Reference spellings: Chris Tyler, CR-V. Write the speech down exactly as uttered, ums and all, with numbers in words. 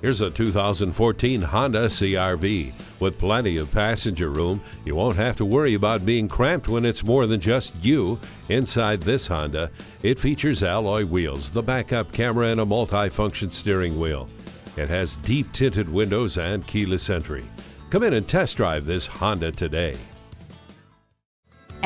Here's a two thousand fourteen Honda C R V. With plenty of passenger room, you won't have to worry about being cramped when it's more than just you inside this Honda. It features alloy wheels, the backup camera, and a multi-function steering wheel. It has deep tinted windows and keyless entry. Come in and test drive this Honda today.